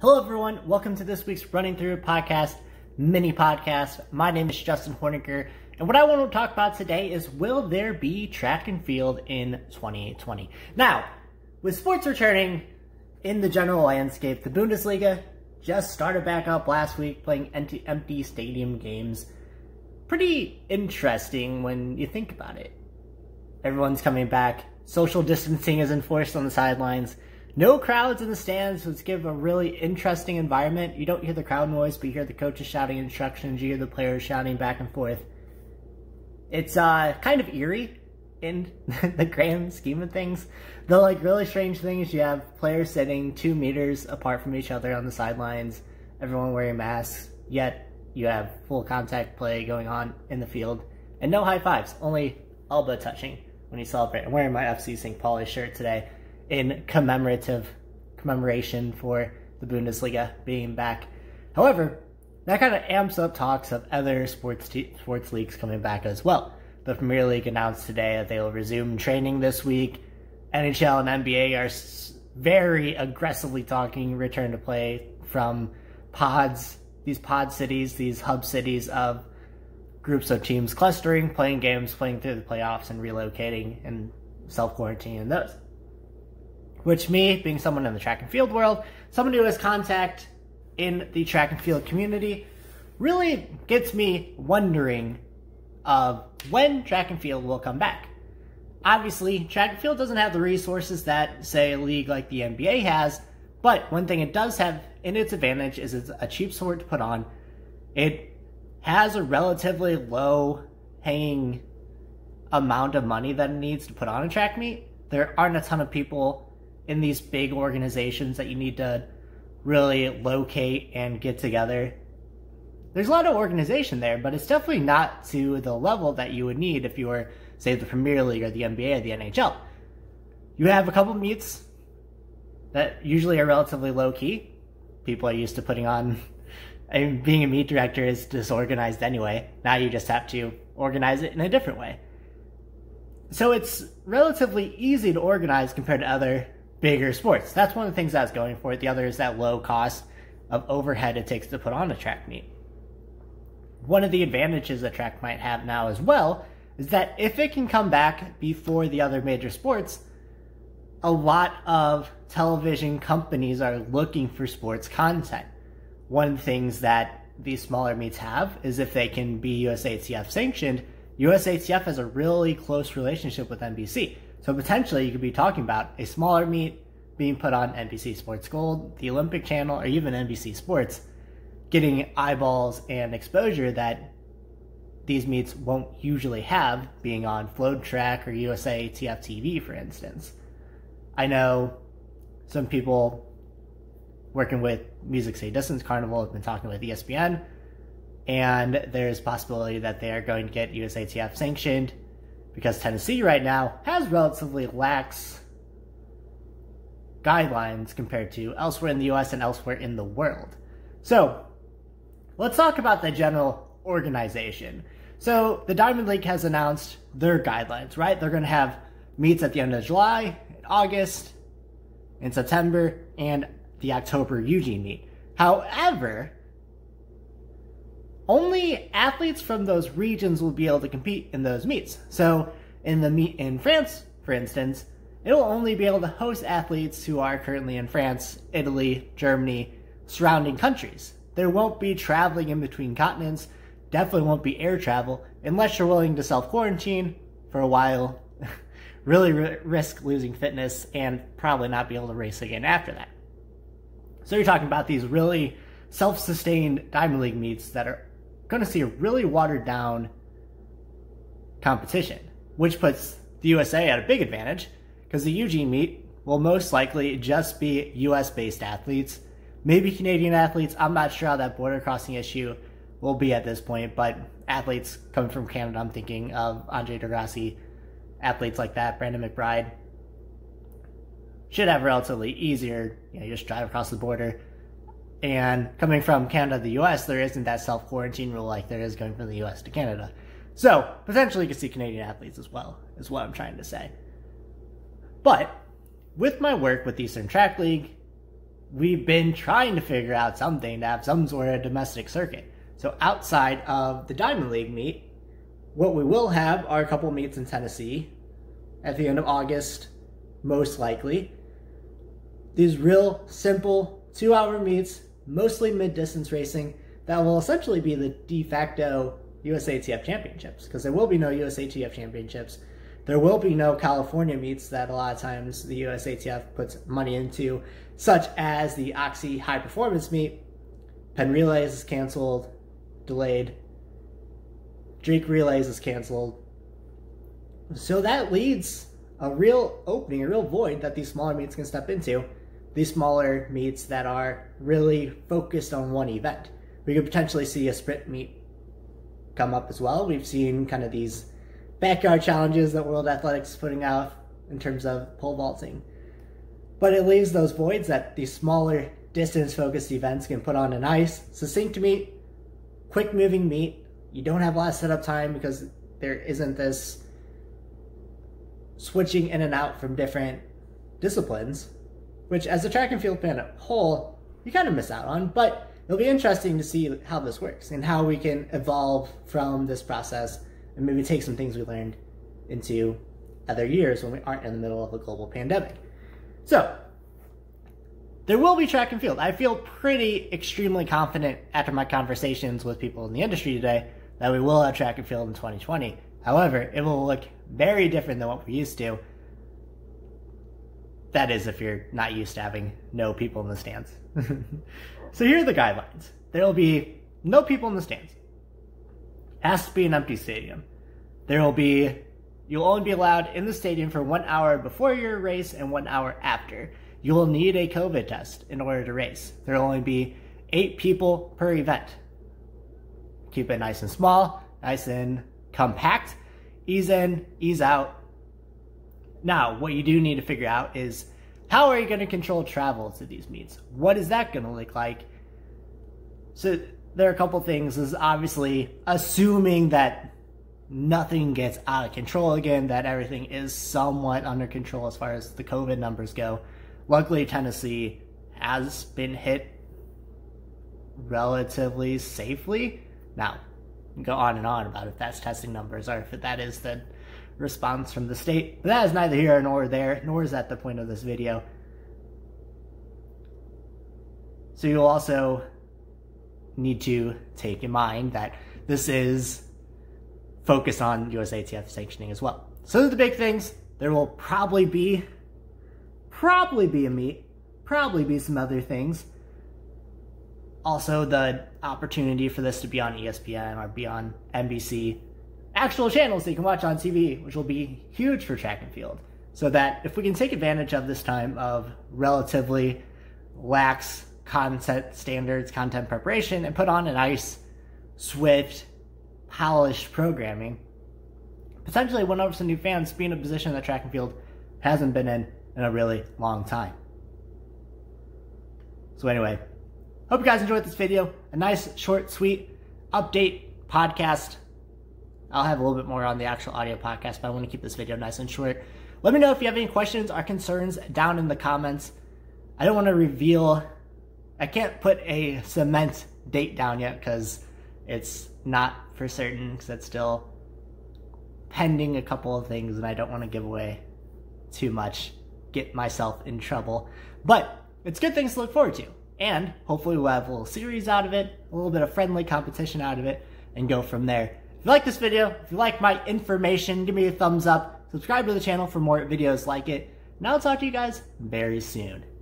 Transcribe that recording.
Hello everyone, welcome to this week's Running Through Podcast, mini podcast. My name is Justin Horniker, and what I want to talk about today is will there be track and field in 2020? Now, with sports returning in the general landscape, the Bundesliga just started back up last week playing empty stadium games. Pretty interesting when you think about it. Everyone's coming back, social distancing is enforced on the sidelines, no crowds in the stands, which give a really interesting environment. You don't hear the crowd noise, but you hear the coaches shouting instructions. You hear the players shouting back and forth. It's kind of eerie in the grand scheme of things. The really strange thing is you have players sitting 2 meters apart from each other on the sidelines, everyone wearing masks, yet you have full contact play going on in the field. And no high fives, only elbow touching when you celebrate. I'm wearing my FC St. Pauli shirt today in commemoration for the Bundesliga being back. However, that kind of amps up talks of other sports leagues coming back as well. The Premier League announced today that they will resume training this week. NHL and NBA are very aggressively talking return to play from pods, these pod cities, these hub cities of groups of teams clustering, playing games, playing through the playoffs, and relocating and self-quarantining in those. Which me, being someone in the track and field world, someone who has contact in the track and field community, really gets me wondering of when track and field will come back. Obviously, track and field doesn't have the resources that, say, a league like the NBA has, but one thing it does have in its advantage is it's a cheap sport to put on. It has a relatively low-hanging amount of money that it needs to put on a track meet. There aren't a ton of people in these big organizations that you need to really locate and get together. There's a lot of organization there, but it's definitely not to the level that you would need if you were, say, the Premier League or the NBA or the NHL. You have a couple meets that usually are relatively low-key. People are used to putting on, I mean, being a meet director is disorganized anyway. Now you just have to organize it in a different way. So it's relatively easy to organize compared to other bigger sports. That's one of the things I was going for. The other is that low cost of overhead it takes to put on a track meet. One of the advantages a track might have now as well is that if it can come back before the other major sports, a lot of television companies are looking for sports content. One of the things that these smaller meets have is if they can be USATF sanctioned, USATF has a really close relationship with NBC. So potentially you could be talking about a smaller meet being put on NBC Sports Gold, the Olympic Channel, or even NBC Sports, getting eyeballs and exposure that these meets won't usually have being on FloTrack or USATF TV, for instance. I know some people working with Music City Distance Carnival have been talking with ESPN, and there's a possibility that they are going to get USATF sanctioned because Tennessee right now has relatively lax guidelines compared to elsewhere in the US and elsewhere in the world. So let's talk about the general organization. So the Diamond League has announced their guidelines, right? They're going to have meets at the end of July, in August, in September, and the October Eugene meet. However, only athletes from those regions will be able to compete in those meets. So in the meet in France, for instance, it will only be able to host athletes who are currently in France, Italy, Germany, surrounding countries. There won't be traveling in between continents, definitely won't be air travel, unless you're willing to self-quarantine for a while, really risk losing fitness and probably not be able to race again after that. So you're talking about these really self-sustained Diamond League meets that are going to see a really watered down competition, which puts the USA at a big advantage because the Eugene meet will most likely just be US based athletes, maybe Canadian athletes. I'm not sure how that border crossing issue will be at this point, but athletes coming from Canada, I'm thinking of Andre De Grasse, athletes like that, Brandon McBride, should have relatively easier, you just drive across the border. And coming from Canada to the U.S., there isn't that self-quarantine rule like there is going from the U.S. to Canada. So, potentially you could see Canadian athletes as well, is what I'm trying to say. But, with my work with Eastern Track League, we've been trying to figure out something to have some sort of domestic circuit. So outside of the Diamond League meet, what we will have are a couple meets in Tennessee at the end of August, most likely. These real simple 2-hour meets, mostly mid-distance racing, that will essentially be the de facto USATF championships, because there will be no USATF championships. There will be no California meets that a lot of times the USATF puts money into, such as the Oxy High Performance meet. Penn Relays is canceled, delayed. Drink Relays is canceled. So that leads a real opening, a real void that these smaller meets can step into. These smaller meets that are really focused on one event. We could potentially see a sprint meet come up as well. We've seen kind of these backyard challenges that World Athletics is putting out in terms of pole vaulting. But it leaves those voids that these smaller distance-focused events can put on an ice. Succinct meet, quick-moving meet. You don't have a lot of setup time because there isn't this switching in and out from different disciplines, which as a track and field fan as a whole, you kind of miss out on, but it'll be interesting to see how this works and how we can evolve from this process and maybe take some things we learned into other years when we aren't in the middle of a global pandemic. So there will be track and field. I feel pretty extremely confident after my conversations with people in the industry today that we will have track and field in 2020. However, it will look very different than what we're used to. That is, if you're not used to having no people in the stands. So here are the guidelines. There will be no people in the stands. It has to be an empty stadium. There will be, you'll only be allowed in the stadium for 1 hour before your race and 1 hour after. You will need a COVID test in order to race. There will only be 8 people per event. Keep it nice and small, nice and compact, ease in, ease out. Now, what you do need to figure out is how are you going to control travel to these meets? What is that going to look like? So there are a couple things. This is obviously assuming that nothing gets out of control again, that everything is somewhat under control as far as the COVID numbers go. Luckily, Tennessee has been hit relatively safely. Now, go on and on about if that's testing numbers or if that is the response from the state. But that is neither here nor there, nor is that the point of this video. So you'll also need to take in mind that this is focused on USATF sanctioning as well. So those are the big things. There will probably be a meet, probably be some other things. Also, the opportunity for this to be on ESPN or be on NBC, actual channels that you can watch on TV, which will be huge for track and field. So that if we can take advantage of this time of relatively lax content standards, content preparation, and put on a nice, swift, polished programming, potentially win over some new fans, be in a position that track and field hasn't been in a really long time. So anyway, hope you guys enjoyed this video. A nice, short, sweet update podcast. I'll have a little bit more on the actual audio podcast, but I want to keep this video nice and short. Let me know if you have any questions or concerns down in the comments. I don't want to reveal, I can't put a cement date down yet because it's not for certain, because it's still pending a couple of things and I don't want to give away too much, get myself in trouble. But it's good things to look forward to. And hopefully we'll have a little series out of it, a little bit of friendly competition out of it, and go from there. If you like this video, if you like my information, give me a thumbs up, subscribe to the channel for more videos like it, and I'll talk to you guys very soon.